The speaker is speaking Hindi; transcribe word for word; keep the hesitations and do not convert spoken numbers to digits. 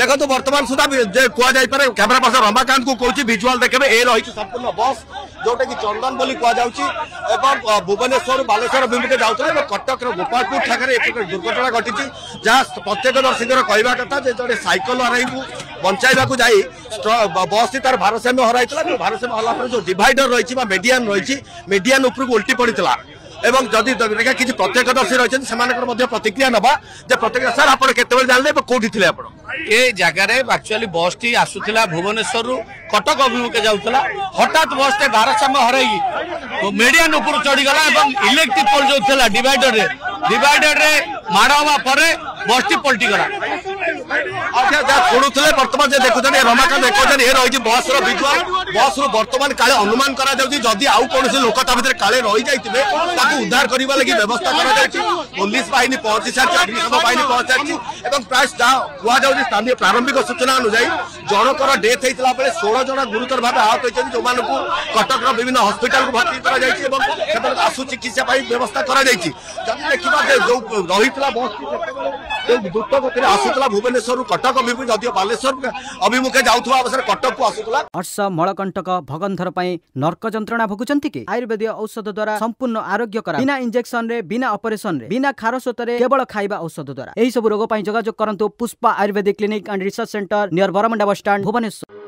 देखो बर्तमान सुधा कहपर कैमेरा पर्सन रमाकांत को कौन भिजुआल देखे ए रही संपूर्ण बस जोटा कि चंदन बोली कहु भुवनेश्वर बालेश्वर अभिमुखे जाते कटक गोपालपुर ठाकर एक दुर्घटना घटी जहाँ प्रत्यक्षदर्शीर कहवा कथा जो सैकल हर बचाइवा जाई बस तार भारसाम्य हर भारसाम्य हरापर जो डिवाइडर रही मेडियान रही मेडियान उपरकू उल्टी पड़ा एवं जदि देखा किसी प्रत्यक्षदर्शी रही से प्रतिक्रिया नवा प्रत्यक्ष सर आप जानते कौटी थे आप जगार एक्चुअली बस टी आसूला भुवनेश्वर कटक अभिमुखे जाऊला हठात बस टे भारसाम्य हर मेडियान उपर चढ़ीगला इलेक्ट्रिक पोल जो थी डिवाइडर रे डिवाइडर रे माड़ हवा पर बस टी पलटिगला शुणुले बर्तमान देखुन रमाकांत देखते ये रही बस रिजुआल बस रु बर्तमान काले अनुमान जदि आउ कौन लोक भाई काले रही जाए उद्धार करने लगी व्यवस्था पुलिस बाहिनी पहुंची सारी अग्निशम बाहिनी पहुंची और प्राय कहुच्छे स्थानीय प्रारंभिक सूचना अनुजाई जनकर डेथ होता बेले षोल जन गुरुतर भाव आहत होती जो कटक विभिन्न हस्पिटाल भर्ती कर आशु चिकित्सा व्यवस्था देखा जो रही बस द्रुत गति आसूला भुवनेश्वर कटक अभिमुखे बालेश्वर अभिमुखे जाउथवा अवसर कटक को आसूला हर्ष मलकंटक भगंधर पई नर्क जंत्रणा भोगुचंती के आयुर्वेद औषध द्वारा संपूर्ण आरोग्य करा बिना इंजेक्शन रे बिना ऑपरेशन रे बिना खारसोत रे केवल खाइबा औषध द्वारा एही सब रोग पई जोगाजोग करंतु Pushpa Ayurvedic clinic and research centre near Baramunda bus stand Bhubaneswar.